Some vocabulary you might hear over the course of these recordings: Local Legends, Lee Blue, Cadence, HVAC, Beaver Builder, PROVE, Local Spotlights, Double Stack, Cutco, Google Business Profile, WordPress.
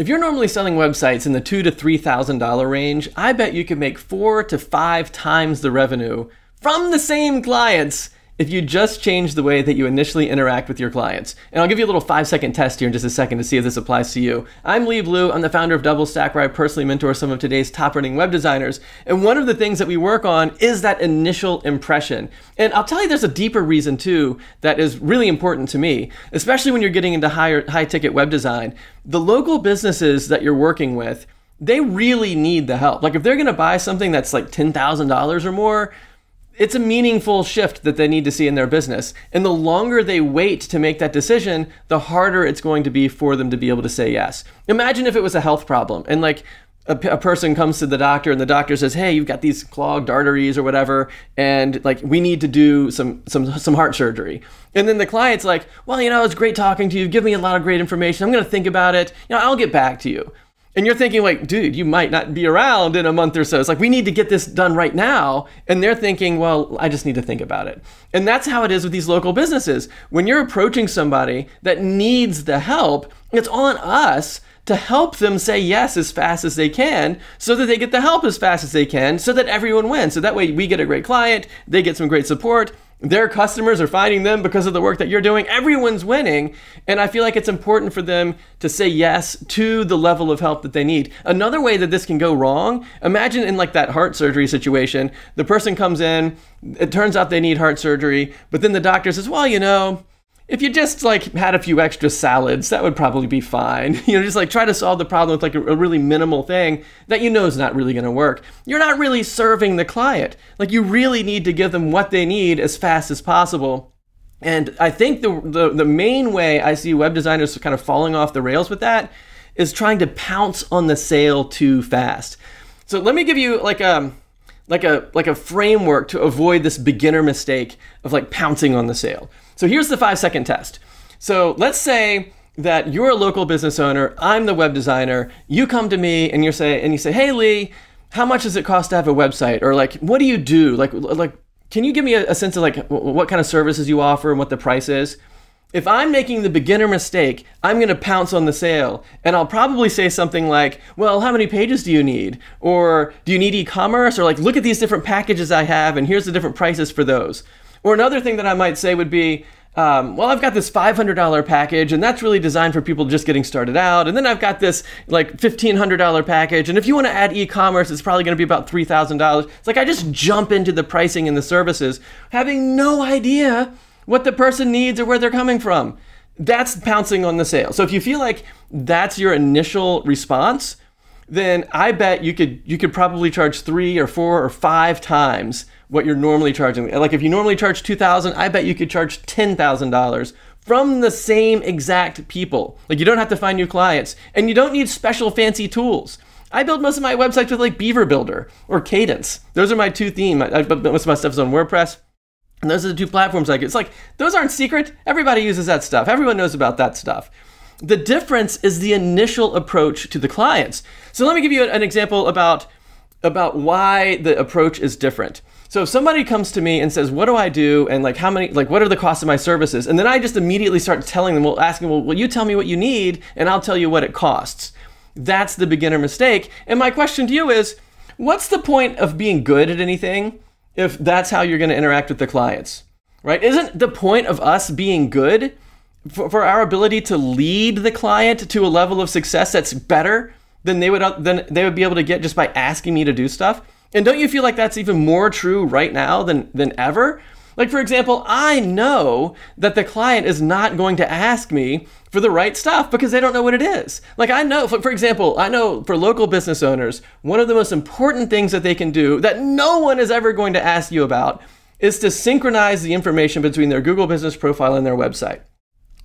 If you're normally selling websites in the $2,000 to $3,000 range, I bet you could make 4 to 5 times the revenue from the same clients if you just change the way that you initially interact with your clients. And I'll give you a little 5-second test here in just a second to see if this applies to you. I'm Lee Blue. I'm the founder of Double Stack, where I personally mentor some of today's top running web designers. And one of the things that we work on is that initial impression. And I'll tell you, there's a deeper reason too that is really important to me, especially when you're getting into high ticket web design. The local businesses that you're working with, they really need the help. Like if they're gonna buy something that's like $10,000 or more, it's a meaningful shift that they need to see in their business. And the longer they wait to make that decision, the harder it's going to be for them to be able to say yes. Imagine if it was a health problem and like a person comes to the doctor and the doctor says, hey, you've got these clogged arteries or whatever, and like we need to do some heart surgery. And then the client's like, well, you know, it's great talking to you. You've given me a lot of great information. I'm gonna think about it. You know, I'll get back to you. And you're thinking like, dude, you might not be around in a month or so. It's like, we need to get this done right now. And they're thinking, well, I just need to think about it. And that's how it is with these local businesses. When you're approaching somebody that needs the help, it's on us to help them say yes as fast as they can so that they get the help as fast as they can so that everyone wins. So that way we get a great client, they get some great support, their customers are finding them because of the work that you're doing. Everyone's winning. And I feel like it's important for them to say yes to the level of help that they need. Another way that this can go wrong, imagine in like that heart surgery situation, the person comes in, it turns out they need heart surgery, but then the doctor says, well, you know, if you just like had a few extra salads, that would probably be fine. You know, just like try to solve the problem with like a really minimal thing that you know is not really gonna work. You're not really serving the client. Like you really need to give them what they need as fast as possible. And I think the main way I see web designers kind of falling off the rails with that is trying to pounce on the sale too fast. So let me give you like a framework to avoid this beginner mistake of like pouncing on the sale. So here's the 5-second test. So let's say that you're a local business owner, I'm the web designer, you come to me and you say, hey Lee, how much does it cost to have a website? Or like, what do you do? Like can you give me a sense of like what kind of services you offer and what the price is? If I'm making the beginner mistake, I'm gonna pounce on the sale and I'll probably say something like, well, how many pages do you need? Or do you need e-commerce? Or like, look at these different packages I have and here's the different prices for those. Or another thing that I might say would be, well, I've got this $500 package and that's really designed for people just getting started out. And then I've got this like $1,500 package. And if you wanna add e-commerce, it's probably gonna be about $3,000. It's like, I just jump into the pricing and the services, having no idea what the person needs or where they're coming from. That's pouncing on the sale. So if you feel like that's your initial response, then I bet you could probably charge 3 or 4 or 5 times what you're normally charging. Like if you normally charge $2,000, I bet you could charge $10,000 from the same exact people. Like you don't have to find new clients and you don't need special fancy tools. I build most of my websites with like Beaver Builder or Cadence. Those are my two themes. Most of my stuff is on WordPress. And those are the two platforms I get. It's like, those aren't secret. Everybody uses that stuff. Everyone knows about that stuff. The difference is the initial approach to the clients. So let me give you an example about why the approach is different. So if somebody comes to me and says, what do I do? And like, how many, like, what are the costs of my services? And then I just immediately start telling them, well, asking, well, will you tell me what you need? And I'll tell you what it costs. That's the beginner mistake. And my question to you is, what's the point of being good at anything if that's how you're going to interact with the clients, right? Isn't the point of us being good for our ability to lead the client to a level of success that's better than they would be able to get just by asking me to do stuff? And don't you feel like that's even more true right now than ever? Like, for example, I know that the client is not going to ask me for the right stuff because they don't know what it is. Like, I know, for example, I know for local business owners, one of the most important things that they can do that no one is ever going to ask you about is to synchronize the information between their Google Business Profile and their website.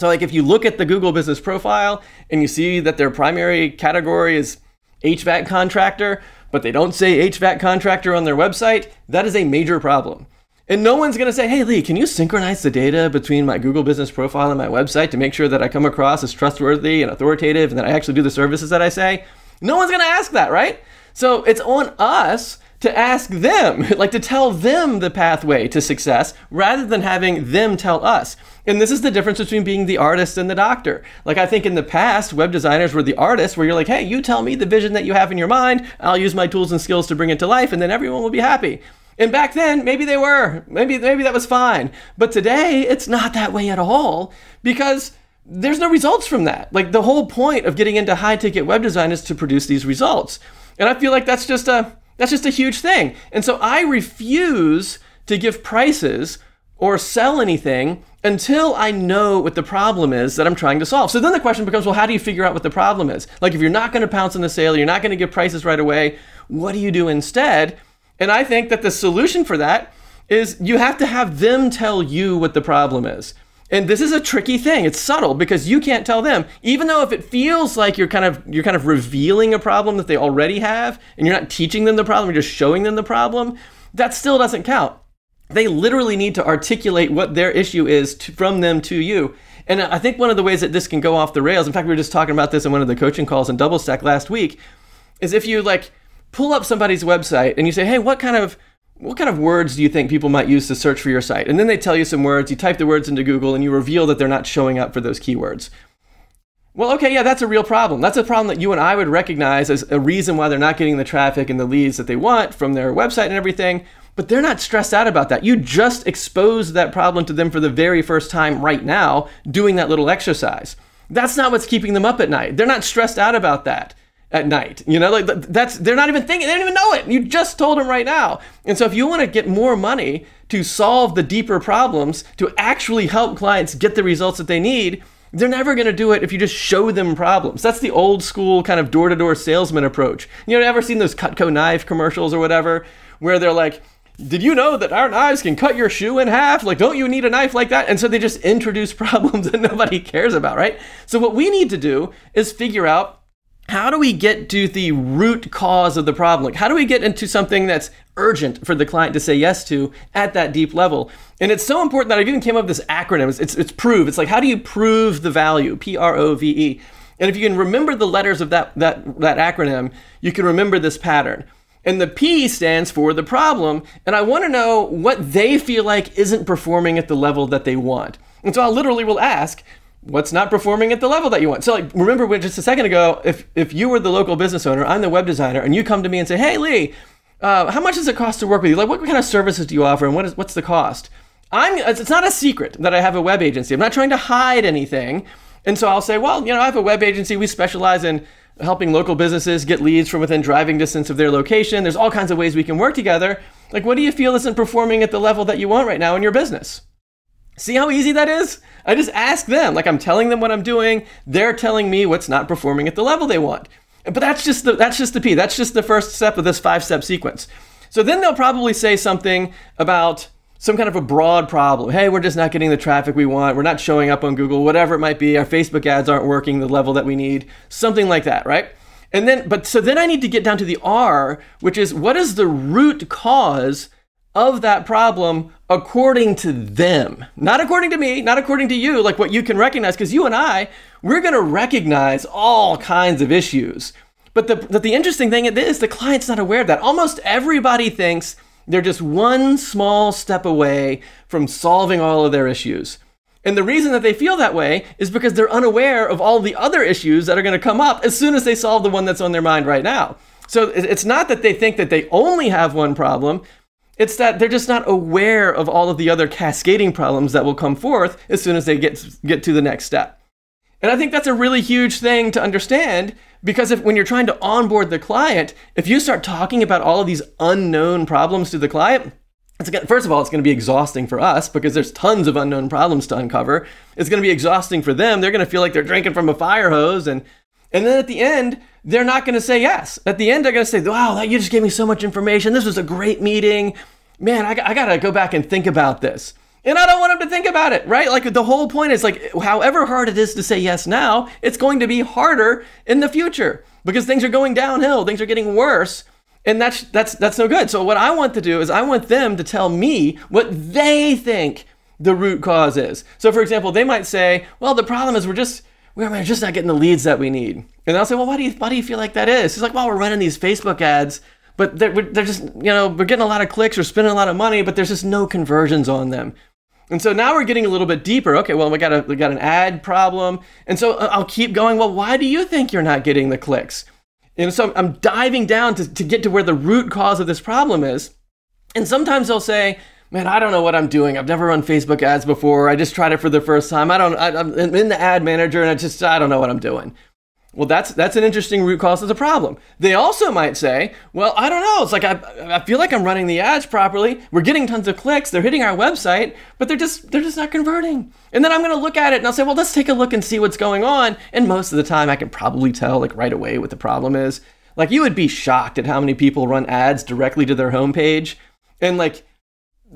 So like, if you look at the Google Business Profile and you see that their primary category is HVAC contractor, but they don't say HVAC contractor on their website, that is a major problem. And no one's gonna say, hey Lee, can you synchronize the data between my Google Business Profile and my website to make sure that I come across as trustworthy and authoritative and that I actually do the services that I say? No one's gonna ask that, right? So it's on us to ask them, like to tell them the pathway to success rather than having them tell us. And this is the difference between being the artist and the doctor. Like, I think in the past, web designers were the artists, where you're like, hey, you tell me the vision that you have in your mind, I'll use my tools and skills to bring it to life, and then everyone will be happy. And back then, maybe they were. Maybe that was fine. But today, it's not that way at all, because there's no results from that. Like, the whole point of getting into high-ticket web design is to produce these results. And I feel like that's just a huge thing. And so I refuse to give prices or sell anything until I know what the problem is that I'm trying to solve. So then the question becomes, well, how do you figure out what the problem is? Like, if you're not going to pounce on the sale, you're not going to give prices right away, what do you do instead? And I think that the solution for that is you have to have them tell you what the problem is. And this is a tricky thing. It's subtle because you can't tell them, even though if it feels like you're kind of revealing a problem that they already have, and you're not teaching them the problem, you're just showing them the problem, that still doesn't count. They literally need to articulate what their issue is from them to you. And I think one of the ways that this can go off the rails, in fact, we were just talking about this in one of the coaching calls in Double Stack last week, is if you like pull up somebody's website and you say, hey, what kind of words do you think people might use to search for your site? And then they tell you some words, you type the words into Google, and you reveal that they're not showing up for those keywords. Well, okay, yeah, that's a real problem. That's a problem that you and I would recognize as a reason why they're not getting the traffic and the leads that they want from their website and everything. But they're not stressed out about that. You just exposed that problem to them for the very first time right now, doing that little exercise. That's not what's keeping them up at night. They're not stressed out about that at night. You know, like they're not even thinking, they don't even know it. You just told them right now. And so if you want to get more money to solve the deeper problems, to actually help clients get the results that they need, they're never going to do it if you just show them problems. That's the old school kind of door-to-door salesman approach. You know, ever seen those Cutco knife commercials or whatever, where they're like, did you know that our knives can cut your shoe in half? Like, don't you need a knife like that? And so they just introduce problems that nobody cares about, right? So what we need to do is figure out, how do we get to the root cause of the problem? Like, how do we get into something that's urgent for the client to say yes to at that deep level? And it's so important that I've even came up with this acronym. It's PROVE. It's like, how do you prove the value? P-R-O-V-E. And if you can remember the letters of that acronym, you can remember this pattern. And the P stands for the problem, and I want to know what they feel like isn't performing at the level that they want. And so I literally will ask, what's not performing at the level that you want? So like, remember just a second ago, if you were the local business owner, I'm the web designer, and you come to me and say, hey, Lee, how much does it cost to work with you? Like, what kind of services do you offer, and what's the cost? It's not a secret that I have a web agency. I'm not trying to hide anything. And so I'll say, well, you know, I have a web agency. We specialize in helping local businesses get leads from within driving distance of their location. There's all kinds of ways we can work together. Like, what do you feel isn't performing at the level that you want right now in your business? See how easy that is? I just ask them. Like, I'm telling them what I'm doing. They're telling me what's not performing at the level they want. But that's just the P. That's just the first step of this five-step sequence. So then they'll probably say something about some kind of a broad problem. Hey, we're just not getting the traffic we want. We're not showing up on Google, whatever it might be. Our Facebook ads aren't working the level that we need, something like that, right? And then, so then I need to get down to the R, which is, what is the root cause of that problem according to them? Not according to me, not according to you, like what you can recognize, because you and I, we're going to recognize all kinds of issues. But the interesting thing is the client's not aware of that. Almost everybody thinks they're just one small step away from solving all of their issues. And the reason that they feel that way is because they're unaware of all the other issues that are going to come up as soon as they solve the one that's on their mind right now. So it's not that they think that they only have one problem. It's that they're just not aware of all of the other cascading problems that will come forth as soon as they get to the next step. And I think that's a really huge thing to understand, because when you're trying to onboard the client, if you start talking about all of these unknown problems to the client, first of all, it's going to be exhausting for us because there's tons of unknown problems to uncover. It's going to be exhausting for them. They're going to feel like they're drinking from a fire hose. And then at the end, they're not going to say yes. At the end, they're going to say, wow, you just gave me so much information. This was a great meeting. Man, I got to go back and think about this. And I don't want them to think about it, right? Like, the whole point is, like, however hard it is to say yes now, it's going to be harder in the future because things are going downhill, things are getting worse, and that's no good. So what I want to do is I want them to tell me what they think the root cause is. So for example, they might say, well, the problem is we're just not getting the leads that we need. And I'll say, well, why do you feel like that is? He's like, well, we're running these Facebook ads, but they're just, you know, we're getting a lot of clicks, we're spending a lot of money, but there's just no conversions on them. And so now we're getting a little bit deeper. Okay, well, we got an ad problem. And so I'll keep going, well, why do you think you're not getting the clicks? And so I'm diving down to get to where the root cause of this problem is. And sometimes they'll say, man, I don't know what I'm doing. I've never run Facebook ads before. I just tried it for the first time. I'm in the ad manager and I don't know what I'm doing. Well, that's an interesting root cause of the problem. They also might say, well, I don't know. It's like, I feel like I'm running the ads properly. We're getting tons of clicks. They're hitting our website, but they're just not converting. And then I'm going to look at it and I'll say, well, let's take a look and see what's going on. And most of the time I can probably tell like right away what the problem is. Like you would be shocked at how many people run ads directly to their homepage. And like,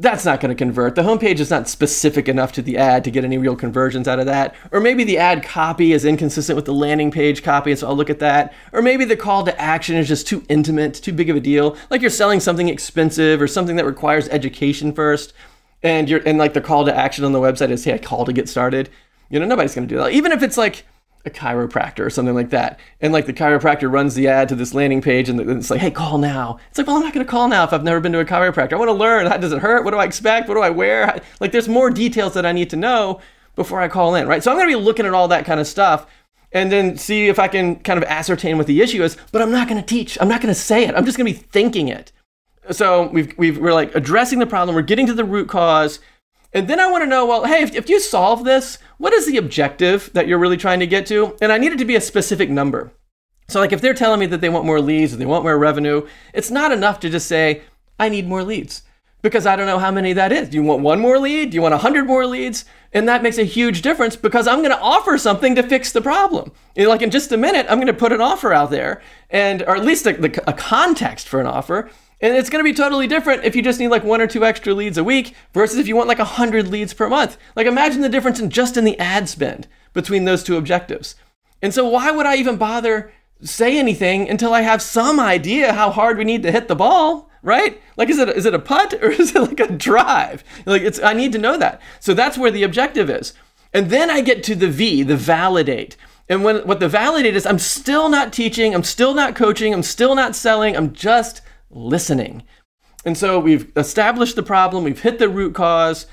that's not going to convert. The homepage is not specific enough to the ad to get any real conversions out of that. Or maybe the ad copy is inconsistent with the landing page copy, and so I'll look at that. Or maybe the call to action is just too intimate, too big of a deal. Like you're selling something expensive or something that requires education first, and like the call to action on the website is, hey, I call to get started. You know, nobody's going to do that. Even if it's like a chiropractor or something like that, and like the chiropractor runs the ad to this landing page and it's like, hey, call now. It's like, well, I'm not going to call now if I've never been to a chiropractor. I want to learn. How does it hurt? What do I expect? What do I wear? Like there's more details that I need to know before I call in, right? So I'm going to be looking at all that kind of stuff and then see if I can kind of ascertain what the issue is, but I'm not going to teach. I'm not going to say it. I'm just going to be thinking it. So we're like addressing the problem. We're getting to the root cause. And then I want to know, well, hey, if you solve this, what is the objective that you're really trying to get to? And I need it to be a specific number. So like if they're telling me that they want more leads or they want more revenue, it's not enough to just say, I need more leads because I don't know how many that is. Do you want one more lead? Do you want 100 more leads? And that makes a huge difference because I'm going to offer something to fix the problem. You know, like in just a minute, I'm going to put an offer out there and, or at least a context for an offer. And it's going to be totally different if you just need like 1 or 2 extra leads a week versus if you want like 100 leads per month. Like imagine the difference in the ad spend between those two objectives. And so why would I even bother say anything until I have some idea how hard we need to hit the ball, right? Like is it a putt or is it like a drive? Like I need to know that. So that's where the objective is. And then I get to the V, the validate. And what the validate is, I'm still not teaching, I'm still not coaching, I'm still not selling, I'm just listening. And so we've established the problem, we've hit the root cause,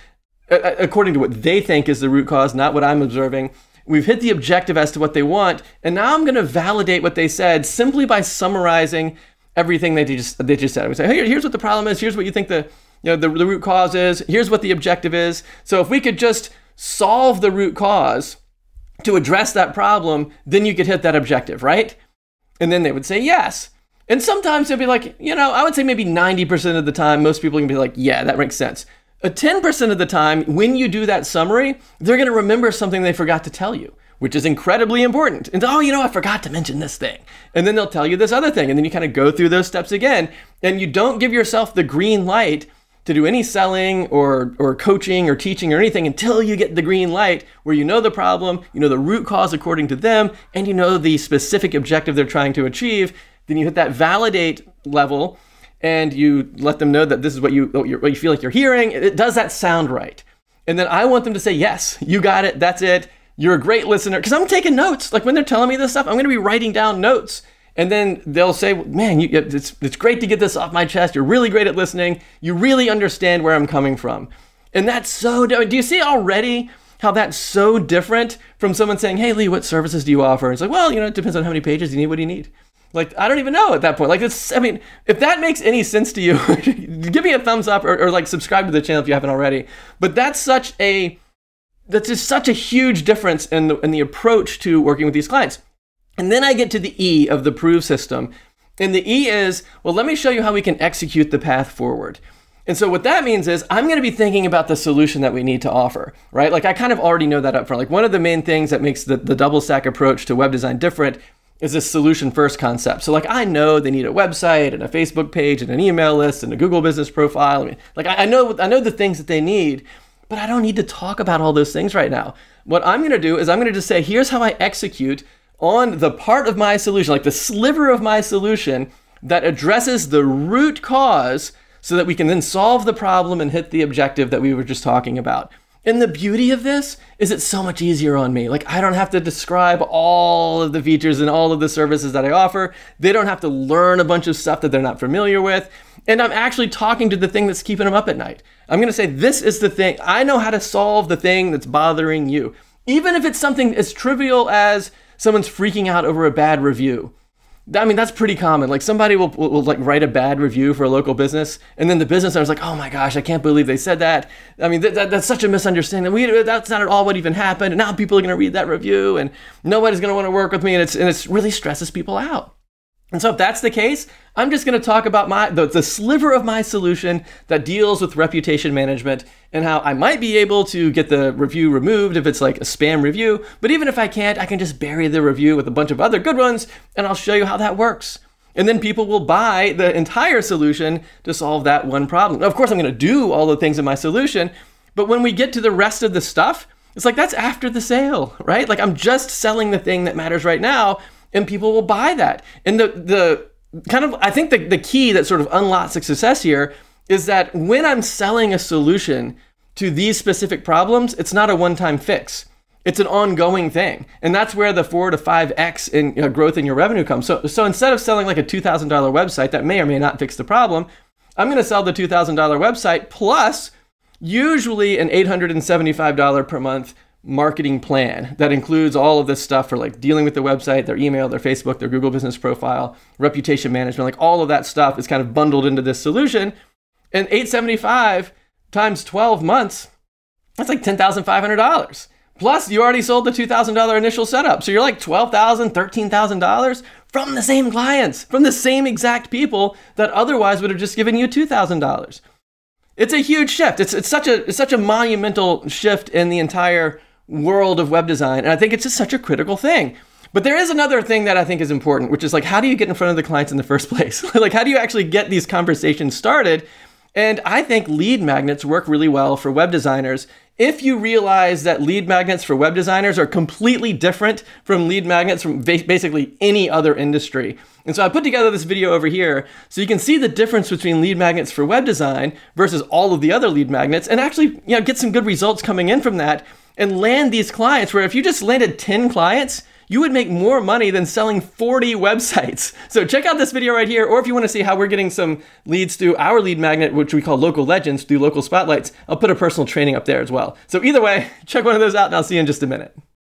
according to what they think is the root cause, not what I'm observing. We've hit the objective as to what they want, and now I'm going to validate what they said simply by summarizing everything that they just said. We say, hey, here's what the problem is, here's what you think the root cause is, here's what the objective is. So if we could just solve the root cause to address that problem, then you could hit that objective, right? And then they would say yes. And sometimes they'll be like, you know, I would say maybe 90% of the time, most people can be like, yeah, that makes sense. 10% of the time, when you do that summary, they're going to remember something they forgot to tell you, which is incredibly important. And oh, you know, I forgot to mention this thing. And then they'll tell you this other thing. And then you kind of go through those steps again. And you don't give yourself the green light to do any selling or coaching or teaching or anything until you get the green light where you know the problem, you know the root cause according to them, and you know the specific objective they're trying to achieve. Then you hit that validate level and you let them know that this is what you feel like you're hearing. Does that sound right? And then I want them to say, yes, you got it. That's it. You're a great listener. Because I'm taking notes. Like when they're telling me this stuff, I'm going to be writing down notes. And then they'll say, man, it's great to get this off my chest. You're really great at listening. You really understand where I'm coming from. And that's so, do you see already how that's so different from someone saying, hey, Lee, what services do you offer? And it's like, well, you know, it depends on how many pages you need, what do you need? Like, I don't even know at that point. Like, I mean, if that makes any sense to you, give me a thumbs up or like subscribe to the channel if you haven't already. But that's just such a huge difference in the approach to working with these clients. And then I get to the E of the PROVE system. And the E is, well, let me show you how we can execute the path forward. And so what that means is I'm going to be thinking about the solution that we need to offer, right? Like I kind of already know that up front. Like one of the main things that makes the double stack approach to web design different is this solution first concept. So like I know they need a website and a Facebook page and an email list and a Google business profile. I mean, like I know the things that they need, but I don't need to talk about all those things right now. What I'm going to do is I'm going to just say, here's how I execute on the part of my solution, like the sliver of my solution that addresses the root cause so that we can then solve the problem and hit the objective that we were just talking about. And the beauty of this is it's so much easier on me. Like I don't have to describe all of the features and all of the services that I offer. They don't have to learn a bunch of stuff that they're not familiar with. and I'm actually talking to the thing that's keeping them up at night. I'm going to say, this is the thing. I know how to solve the thing that's bothering you. Even if it's something as trivial as someone's freaking out over a bad review. I mean, that's pretty common. Like somebody will like write a bad review for a local business, and then the business owner's like, oh my gosh, I can't believe they said that. I mean, that's such a misunderstanding. That's not at all what even happened. And now people are going to read that review and nobody's going to want to work with me. And it's really stresses people out. And so if that's the case, I'm just going to talk about the sliver of my solution that deals with reputation management and how I might be able to get the review removed if it's like a spam review. But even if I can't, I can just bury the review with a bunch of other good ones, and I'll show you how that works. And then people will buy the entire solution to solve that one problem. Now, of course, I'm going to do all the things in my solution, but when we get to the rest of the stuff, it's like that's after the sale, right? Like I'm just selling the thing that matters right now, and people will buy that. And I think the key that sort of unlocks success here is that when I'm selling a solution to these specific problems, it's not a one-time fix. It's an ongoing thing. And that's where the 4 to 5x in growth in your revenue comes. So instead of selling like a $2,000 website that may or may not fix the problem, I'm gonna sell the $2,000 website plus usually an $875 per month marketing plan that includes all of this stuff for like dealing with the website, their email, their Facebook, their Google Business Profile, reputation management, like all of that stuff is kind of bundled into this solution. And 875 times 12 months, that's like $10,500. Plus you already sold the $2,000 initial setup. So you're like $12,000, $13,000 from the same clients, from the same exact people that otherwise would have just given you $2,000. It's a huge shift. It's such a monumental shift in the entire world of web design. And I think it's just such a critical thing. But there is another thing that I think is important, which is like, how do you get in front of the clients in the first place? Like, how do you actually get these conversations started? And I think lead magnets work really well for web designers. If you realize that lead magnets for web designers are completely different from lead magnets from basically any other industry. And so I put together this video over here so you can see the difference between lead magnets for web design versus all of the other lead magnets, and actually, you know, get some good results coming in from that and land these clients, where if you just landed 10 clients, you would make more money than selling 40 websites. So check out this video right here, or if you want to see how we're getting some leads through our lead magnet, which we call Local Legends, through Local Spotlights, I'll put a personal training up there as well. So either way, check one of those out and I'll see you in just a minute.